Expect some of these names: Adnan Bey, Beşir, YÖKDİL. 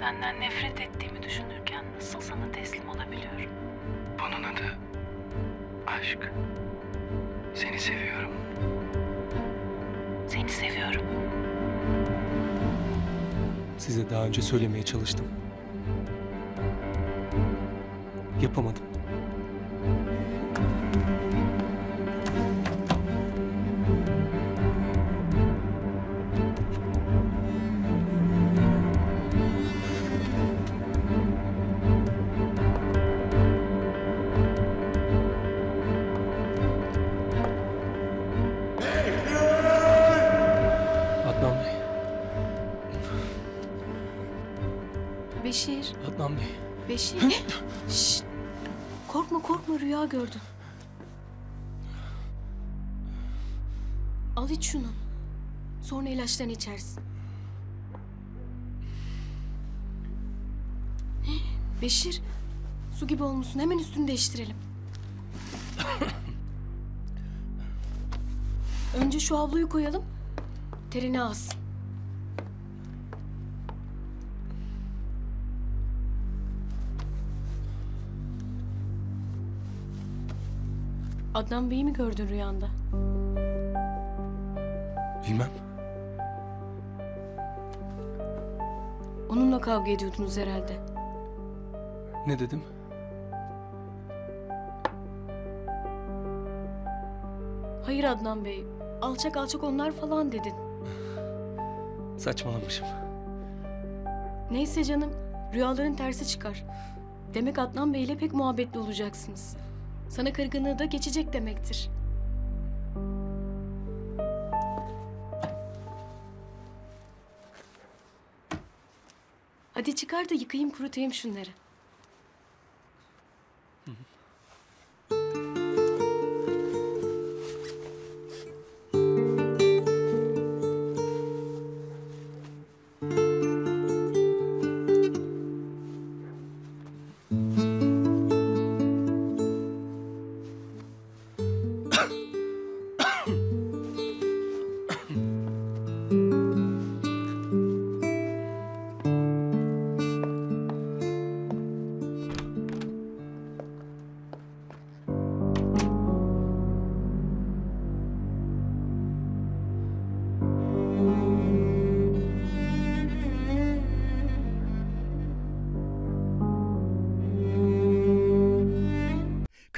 senden nefret ettiğimi düşünürken nasıl sana teslim olabiliyorum? Bunun adı aşk. Seni seviyorum. Seni seviyorum. Size daha önce söylemeye çalıştım. Yapamadım. Adnan Bey. Beşir. Adnan Bey. Beşir. Şşt. Korkma korkma, rüya gördüm. Al iç şunu. Sonra ilaçlarını içersin. Beşir, su gibi olmuşsun. Hemen üstünü değiştirelim. Önce şu havluyu koyalım. Terini alsın. Adnan Bey'i mi gördün rüyanda? Bilmem. Onunla kavga ediyordunuz herhalde. Ne dedim? Hayır Adnan Bey, alçak alçak onlar falan dedin. Saçmalamışım. Neyse canım, rüyaların tersi çıkar. Demek Adnan Bey'le pek muhabbetli olacaksınız. Sana kırgınlığı da geçecek demektir. Hadi çıkar da yıkayayım, kurutayım şunları.